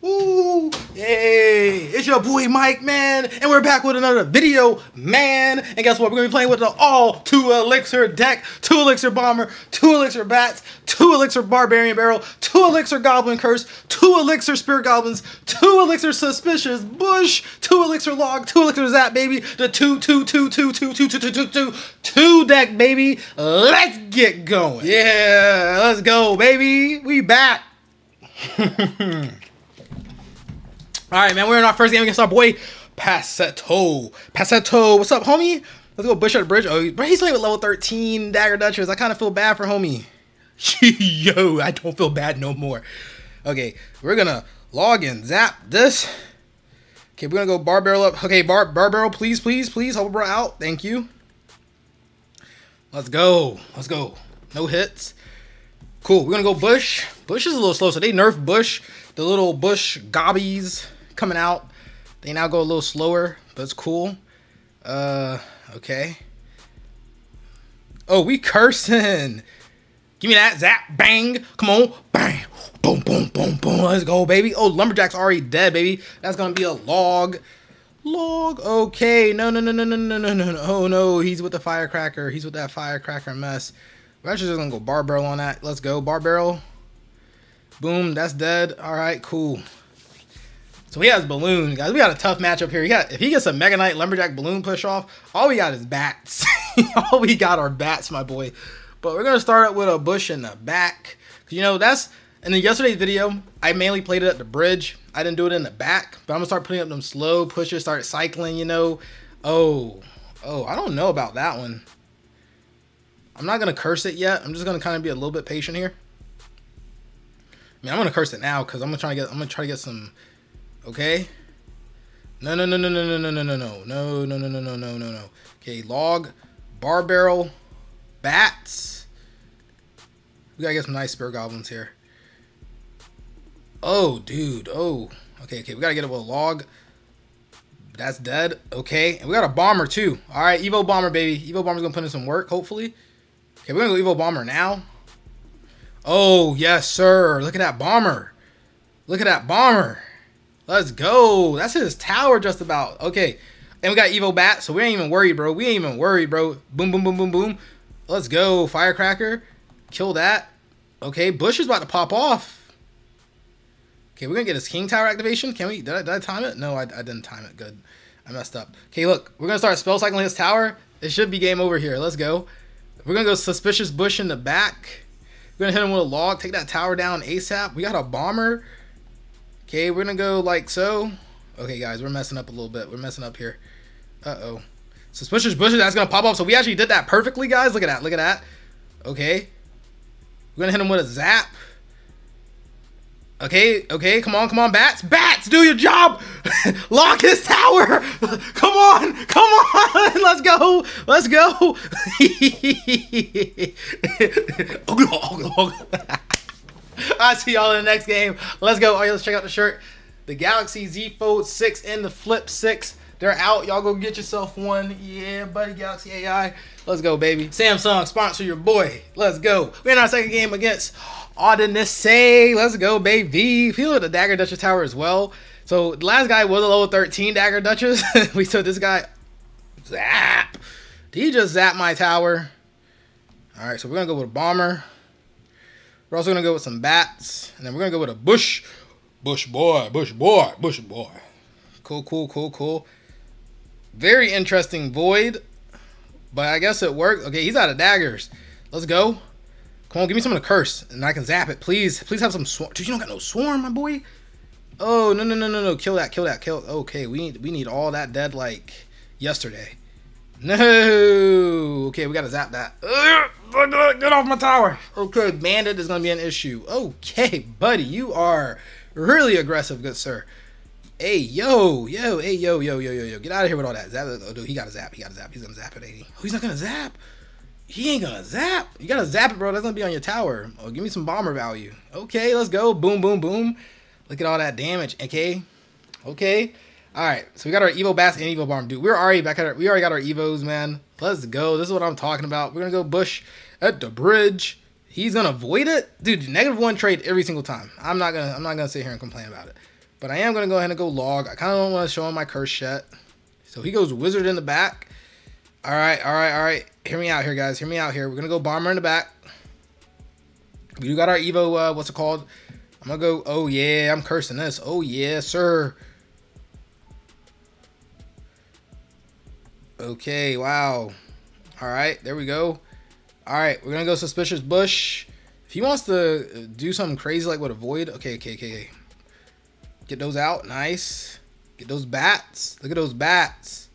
Woo! Hey, it's your boy Mike, man, and we're back with another video, man. And guess what? We're gonna be playing with the all 2 elixir deck, 2 elixir bomber, 2 elixir bats, 2 elixir barbarian barrel, 2 elixir goblin curse, 2 elixir spirit goblins, 2 elixir suspicious bush, 2 elixir log, 2 elixir zap, baby. The 2 deck, baby. Let's get going. Yeah, let's go, baby. We back. Alright, man, we're in our first game against our boy Passetto. Passetto, what's up, homie? Let's go Bush at the Bridge. Oh, he's playing with level 13 Dagger Duchess. I kind of feel bad for homie. Yo, I don't feel bad no more. Okay, we're gonna log in, zap this. Okay, we're gonna go bar barrel up. Okay, bar barrel, please, please, please. Hover bro out. Thank you. Let's go. Let's go. No hits. Cool, we're gonna go Bush. Bush is a little slow, so they nerfed Bush. The little Bush gobbies coming out. They now go a little slower, but it's cool. Okay. Oh, we cursing. Give me that, zap, bang, come on, bang, boom, boom, boom, boom, let's go, baby. Oh, Lumberjack's already dead, baby. That's gonna be a log. Log, okay, no, no, no, no, no, no, no, no, oh no, he's with the Firecracker. He's with that Firecracker mess. We're actually just gonna go bar barrel on that. Let's go, bar barrel. Boom, that's dead. All right, cool. So he has balloon, guys. We got a tough matchup here. If he gets a Mega Knight Lumberjack balloon push off, all we got is bats. All we got are bats, my boy. But we're gonna start up with a bush in the back. You know, that's in yesterday's video. I mainly played it at the bridge. I didn't do it in the back, but I'm gonna start putting up them slow pushes, start cycling, you know. Oh, I don't know about that one. I'm not going to curse it yet. I'm just going to kind of be a little bit patient here. I mean, I'm going to curse it now because I'm going to try to get some. Okay. No, no, no, no, no, no, no, no, no, no, no, no, no, no, no, no, no. Okay. Log, bar barrel, bats. We got to get some nice spirit goblins here. Oh, dude. Oh, okay. Okay. We got to get a log. That's dead. Okay. And we got a bomber too. All right. Evo bomber, baby. Evo bomber's going to put in some work, hopefully. Okay, we're gonna go Evo Bomber now. Oh, yes, sir. Look at that bomber. Look at that bomber. Let's go. That's his tower just about. Okay. And we got Evo Bat, so we ain't even worried, bro. We ain't even worried, bro. Boom, boom, boom, boom, boom. Let's go. Firecracker. Kill that. Okay, Bush is about to pop off. Okay, we're gonna get his King Tower activation. Can we? Did I time it? No, I didn't time it good. I messed up. Okay, look. We're gonna start spell cycling his tower. It should be game over here. Let's go. We're going to go Suspicious Bush in the back. We're going to hit him with a log. Take that tower down ASAP. We got a bomber. Okay, we're going to go like so. Okay, guys, we're messing up a little bit. We're messing up here. Uh-oh. Suspicious Bush, that's going to pop up. So we actually did that perfectly, guys. Look at that. Look at that. Okay. We're going to hit him with a zap. Okay, okay, come on, come on, bats. Bats, do your job. Lock his tower. Come on, come on. Let's go. Let's go. I'll see y'all in the next game. Let's go. All right, let's check out the shirt. The Galaxy Z Fold 6 and the Flip 6. They're out. Y'all go get yourself one. Yeah, buddy, Galaxy AI. Let's go, baby. Samsung, sponsor your boy. Let's go. We're in our second game against Audinese. Let's go, baby. Feel at the Dagger Duchess tower as well. So the last guy was a level 13 Dagger Duchess. We took this guy. Zap. Did he just zap my tower? All right, so we're going to go with a bomber. We're also going to go with some bats. And then we're going to go with a bush. Bush boy, bush boy, bush boy. Cool, cool, cool, cool. Very interesting void, but I guess it worked. Okay, he's out of daggers. Let's go. Come on, give me something to curse, and I can zap it. Please, please have some swarm. Dude, you don't got no swarm, my boy. Oh, no, no, no, no, no. Kill that, kill that, kill. Okay, we need all that dead like yesterday. No. Okay, we got to zap that. Get off my tower. Okay, bandit is going to be an issue. Okay, buddy, you are really aggressive, good sir. Hey, yo, yo, hey, yo, yo, yo, yo, yo. Get out of here with all that. Zap. Oh, dude, he got to zap. He got to zap. He's going to zap it, ain't he? Oh, he's not going to zap. He ain't gonna zap. You gotta zap it, bro. That's gonna be on your tower. Oh, give me some bomber value. Okay, let's go. Boom, boom, boom. Look at all that damage. Okay. Okay. All right. So we got our Evo Bass and Evo Bomb. Dude, we're already back at our... We already got our Evos, man. Let's go. This is what I'm talking about. We're gonna go Bush at the bridge. he's gonna avoid it, dude. -1 trade every single time. I'm not gonna sit here and complain about it. But I am gonna go ahead and go log. I kind of don't want to show him my curse yet. So he goes wizard in the back. All right. Hear me out here, guys. Hear me out here. We're gonna go bomber in the back. We do got our Evo. What's it called? I'm gonna go. Oh yeah, I'm cursing this. Oh yeah, sir. Okay. Wow. All right. There we go. All right. We're gonna go suspicious bush. If he wants to do something crazy like what avoid. Okay. Get those out. Nice. Get those bats. Look at those bats.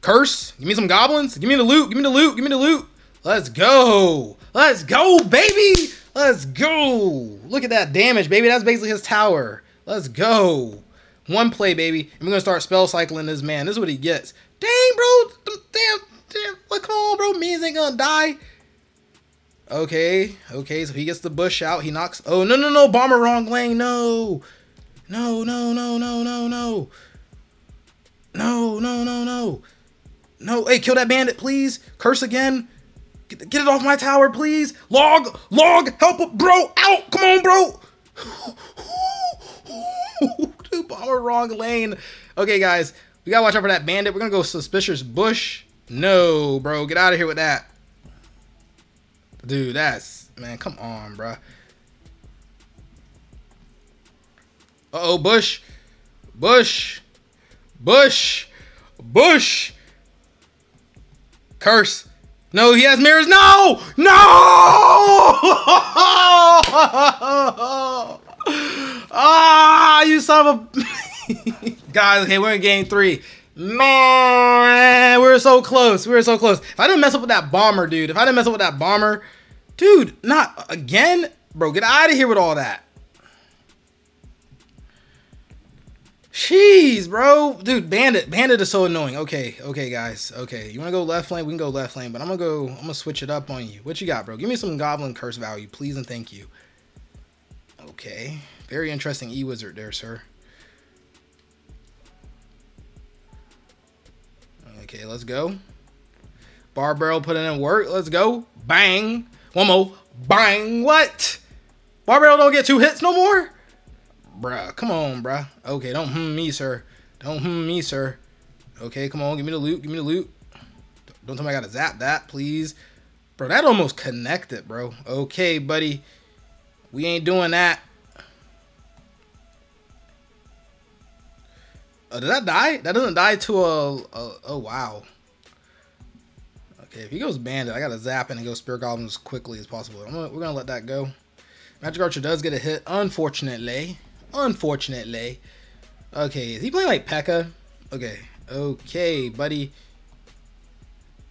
Curse. Give me some goblins. Give me the loot. Give me the loot. Give me the loot. Let's go. Let's go, baby. Let's go. Look at that damage, baby. That's basically his tower. Let's go. One play, baby. And we're going to start spell cycling this man. This is what he gets. Dang, bro. Damn. Like, come on, bro. Means ain't going to die. Okay. So he gets the bush out. He knocks. Oh, no. Bomber wrong lane. No. No. No. Hey, kill that bandit, please. Curse again. Get it off my tower, please. Log, help, bro, out. Come on, bro. Dude, bomber wrong lane. Okay, guys, we gotta watch out for that bandit. We're gonna go suspicious bush. No, bro, get out of here with that. Dude, that's, man, come on, bro. Uh-oh, bush. Curse. No, he has mirrors. No! Ah, you son of a... Guys, okay, we're in game 3. Man, we're so close. If I didn't mess up with that bomber, dude. Not again. Bro, get out of here with all that. Jeez, bro. Dude, bandit is so annoying. Okay, guys. Okay, you want to go left lane? We can go left lane, but I'm gonna switch it up on you. What you got, bro? Give me some goblin curse value, please and thank you. Okay, very interesting E-wizard there, sir. Okay, let's go. Bar barrel put in work. Let's go. Bang. One more. Bang. What? Bar barrel don't get 2 hits no more? Bruh, come on, bruh. Okay, don't me, sir. Okay, come on, give me the loot, Don't tell me I gotta zap that, please. Bro, that almost connected, bro. Okay, buddy. We ain't doing that. Did that die? That doesn't die to a oh, wow. Okay, if he goes bandit, I gotta zap and go spear goblin as quickly as possible. We're gonna let that go. Magic Archer does get a hit, unfortunately. Okay, is he playing like P.E.K.K.A.? Okay, buddy.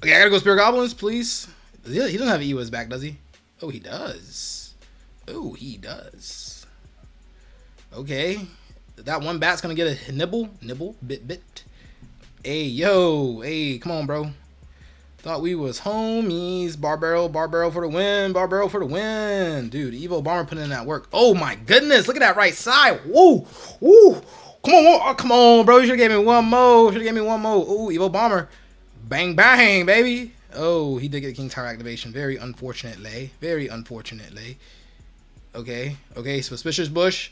Okay, I gotta go Spear Goblins, please. He doesn't have E-Wiz back, does he? Oh, he does. Okay. That one bat's gonna get a nibble. Bit. Hey, yo. Hey, come on, bro. Thought we was homies. Bar barrel for the win. Dude, Evo Bomber putting in that work. Oh my goodness. Look at that right side. Woo. Come on, bro. You should have gave me one more. Ooh, Evo Bomber. Bang, baby. Oh, he did get King Tower activation. Very unfortunately. Okay. Suspicious bush.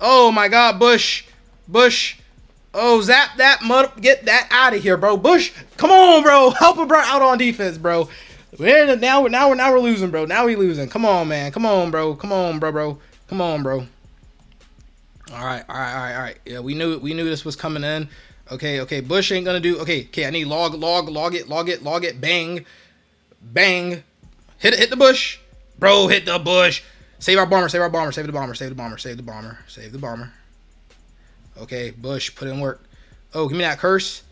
Oh my god, bush. Oh, zap that mud. Get that out of here, bro. Bush, come on, bro. Help a bro out on defense, bro. Now we're losing, bro. Come on, man. Come on, bro. All right. Yeah, we knew this was coming in. Okay. Bush ain't gonna do. Okay. I need log it. Bang. Hit the bush, bro. Hit the bush. Save the bomber. Okay, Bush, put in work. Oh, give me that curse.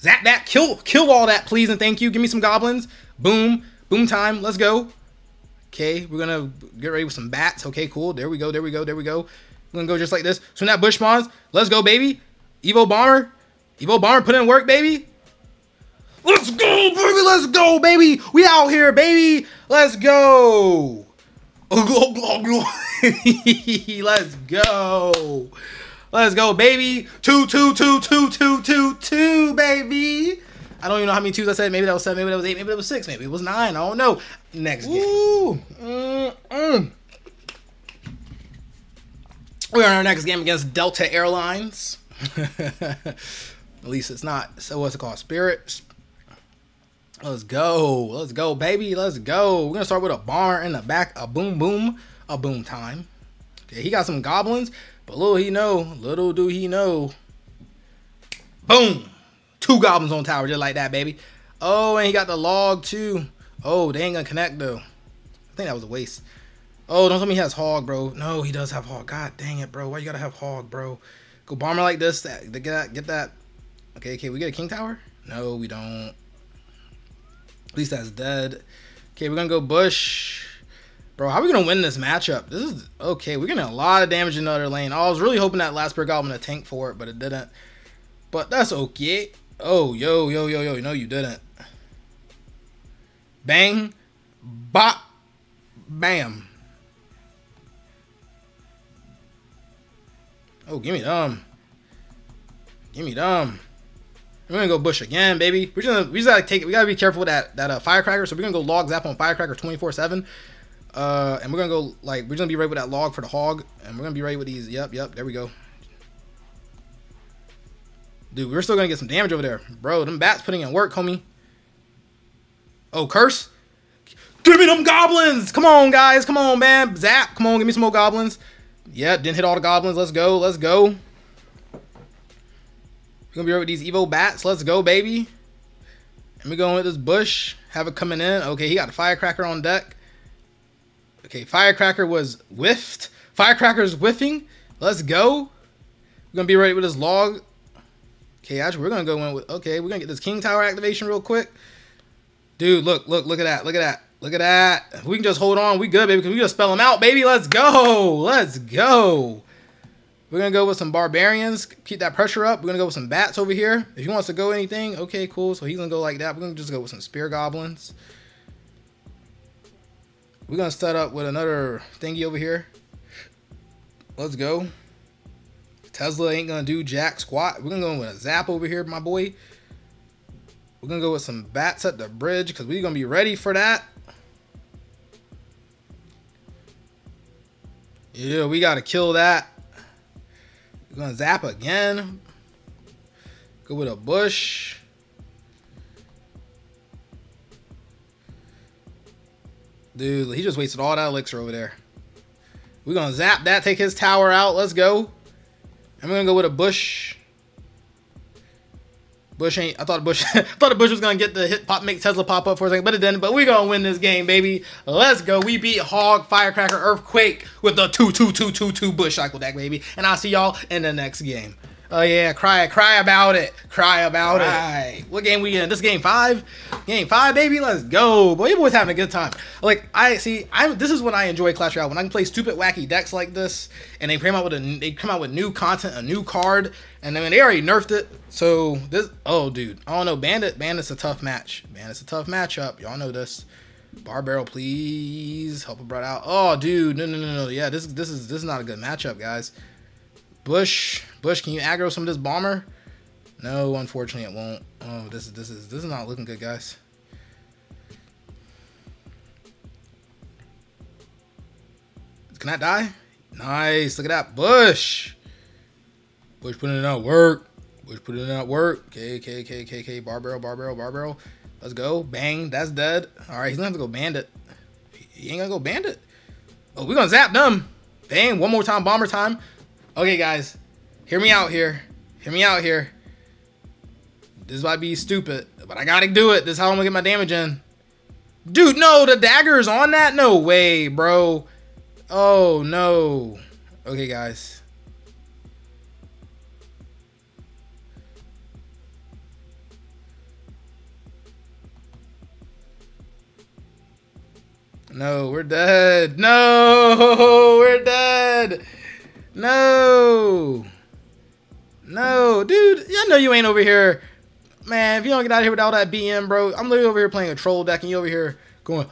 Zap that. Kill all that, please and thank you. Give me some goblins. Boom time. Let's go. Okay, we're gonna get ready with some bats. Okay, cool. There we go. We're gonna go just like this. So that Bush spawns. Let's go, baby. Evo Bomber, put in work, baby. Let's go, baby. We out here, baby. Let's go. Let's go. Let's go, baby. Two, baby. I don't even know how many twos I said. Maybe that was 7, maybe that was 8, maybe that was 6, maybe it was 9. I don't know. Next game. We're on our next game against Delta Airlines. At least it's not. So what's it called? Spirits. Let's go. Let's go, baby. Let's go. We're going to start with a bar in the back. A boom, boom. A boom time. Okay, he got some goblins, but little do he know. Boom. 2 goblins on tower, just like that, baby. Oh, and he got the log, too. Oh, they ain't going to connect, though. I think that was a waste. Oh, don't tell me he has hog, bro. No, he does have hog. God dang it, bro. Why you gotta have hog, bro? Go bomber like this. Get that. Okay, we get a king tower? No, we don't. At least that's dead. Okay, we're gonna go bush. Bro, how are we gonna win this matchup? This is okay. We're getting a lot of damage in the other lane. I was really hoping that last bird goblin to tank for it, but it didn't. But that's okay. Oh, yo. No, you didn't. Bang. Bop. Bam. Oh, give me them. Give me them. We're gonna go bush again, baby. We gotta be careful with that firecracker. So we're gonna go log zap on firecracker 24/7. And we're gonna go we're gonna be right with that log for the hog, and we're gonna be right with these. Yep. There we go. Dude, we're still gonna get some damage over there, bro. Them bats putting in work, homie. Oh, curse! Give me them goblins! Come on, guys! Come on, man! Zap! Come on, give me some more goblins. Yeah, didn't hit all the goblins. Let's go. Let's go. We're going to be right with these Evo bats. Let's go, baby. And we're going with this bush. Have it coming in. Okay, he got a firecracker on deck. Okay, firecracker was whiffed. Firecracker's whiffing. Let's go. We're going to be right with this log. Okay, actually, we're going to go in with... Okay, we're going to get this king tower activation real quick. Dude, look at that. Look at that. Look at that. If we can just hold on, we good, baby, because we just spell them out, baby. Let's go. Let's go. We're going to go with some barbarians. Keep that pressure up. We're going to go with some bats over here. If he wants to go anything, okay, cool. So he's going to go like that. We're going to just go with some spear goblins. We're going to set up with another thingy over here. Let's go. Tesla ain't going to do jack squat. We're going to go with a zap over here, my boy. We're going to go with some bats at the bridge because we're going to be ready for that. Yeah, we gotta kill that. We're gonna zap again. Go with a bush. Dude, he just wasted all that elixir over there. We're gonna zap that, take his tower out. Let's go. I'm gonna go with a bush. Bush ain't. I thought Bush. I thought the Bush was gonna get the hit pop, make Tesla pop up for a second, but it didn't. But we gonna win this game, baby. Let's go. We beat Hog, Firecracker, Earthquake with the 2/2/2/2/2 Bush cycle deck, baby. And I'll see y'all in the next game. Oh yeah, cry about it, cry about it. Right. What game we in? This game 5, baby. Let's go, boy. You boys having a good time. Like this is when I enjoy Clash Royale, when I can play stupid, wacky decks like this, and they come out with new content, a new card, and then they already nerfed it. So this, oh dude, I don't know. Bandit's a tough match. Bandit's a tough matchup. Y'all know this. Bar barrel, please help a brother out. Oh dude, no. Yeah, this is not a good matchup, guys. Bush, can you aggro some of this bomber? No, unfortunately it won't. Oh, this is not looking good, guys. Can that die? Nice. Look at that. Bush. Bush putting it out work. Bush putting it out work. Okay. Bar barrel. Let's go. Bang. That's dead. Alright, he's gonna have to go bandit. He ain't gonna go bandit. Oh, we're gonna zap them. Bang, one more time, bomber time. Okay, guys, hear me out here. Hear me out here. This might be stupid, but I gotta do it. This is how I'm gonna get my damage in. Dude, no, the dagger's on that? No way, bro. Oh, no. Okay, guys. No, we're dead. No, we're dead. No, dude, I know you ain't over here, man. If you don't get out of here with all that BM, bro, I'm literally over here playing a troll deck and you over here going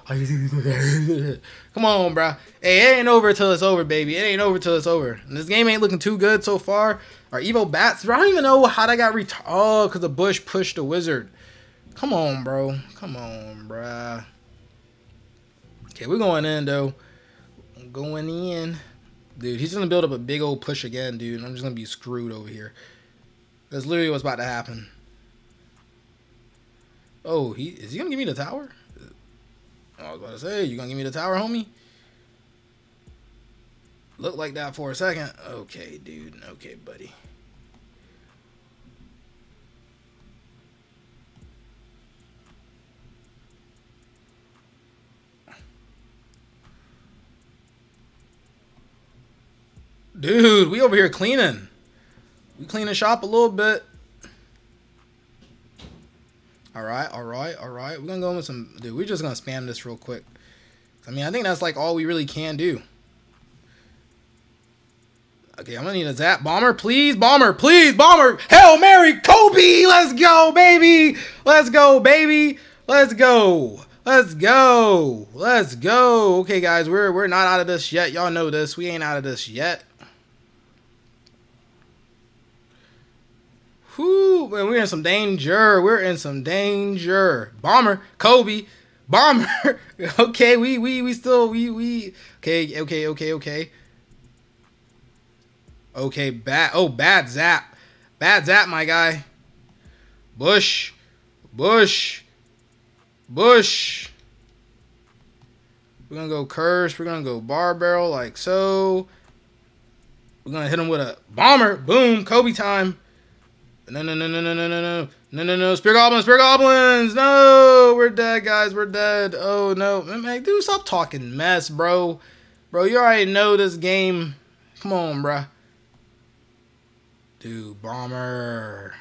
come on, bro. Hey, it ain't over till it's over, baby. It ain't over till it's over, and this game ain't looking too good so far. Our Evo bats, bro, I don't even know how that got oh, because the bush pushed the wizard. Come on, bro. Come on, bruh. Okay, we're going in, though. I'm going in. Dude, he's going to build up a big old push again, dude. And I'm just going to be screwed over here. That's literally what's about to happen. Oh, is he going to give me the tower? I was about to say, you going to give me the tower, homie? Looked like that for a second. Okay, dude. Okay, buddy. Dude, we over here cleaning. We cleaning shop a little bit. Alright, alright, alright. We're gonna go with some... Dude, we're just gonna spam this real quick. I mean, I think that's like all we really can do. Okay, I'm gonna need a zap. Bomber, please, bomber, please, bomber. Hail Mary, Kobe! Let's go, baby! Let's go, baby! Let's go! Let's go! Let's go! Okay, guys, we're not out of this yet. Y'all know this. We ain't out of this yet. Whoo, man, we're in some danger. We're in some danger. Bomber, Kobe, bomber. Okay, we still okay. Okay, bad zap. Bad zap, my guy. Bush. Bush. Bush. We're gonna go curse. We're gonna go bar barrel like so. We're gonna hit him with a bomber. Boom, Kobe time. No. Spear goblins. No, we're dead, guys. We're dead. Oh no, man, dude, stop talking mess, bro. Bro, you already know this game. Come on, bruh. Dude, bomber.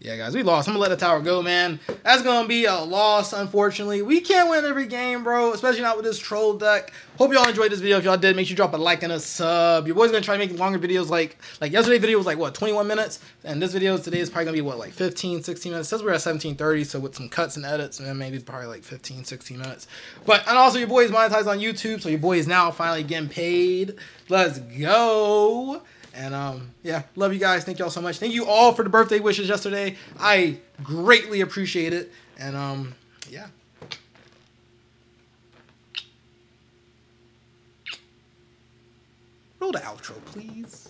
Yeah, guys, we lost. I'm gonna let the tower go, man. That's gonna be a loss, unfortunately. We can't win every game, bro, especially not with this troll deck. Hope y'all enjoyed this video. If y'all did, make sure you drop a like and a sub. Your boy's gonna try to make longer videos. Like yesterday's video was like, what, 21 minutes? And this video today is probably gonna be, what, like 15, 16 minutes? Since we're at 17:30, so with some cuts and edits, man, maybe probably like 15, 16 minutes. But, and also your boy is monetized on YouTube, so your boy is now finally getting paid. Let's go. And, yeah, love you guys. Thank y'all so much. Thank you all for the birthday wishes yesterday. I greatly appreciate it. And, yeah. Roll the outro, please.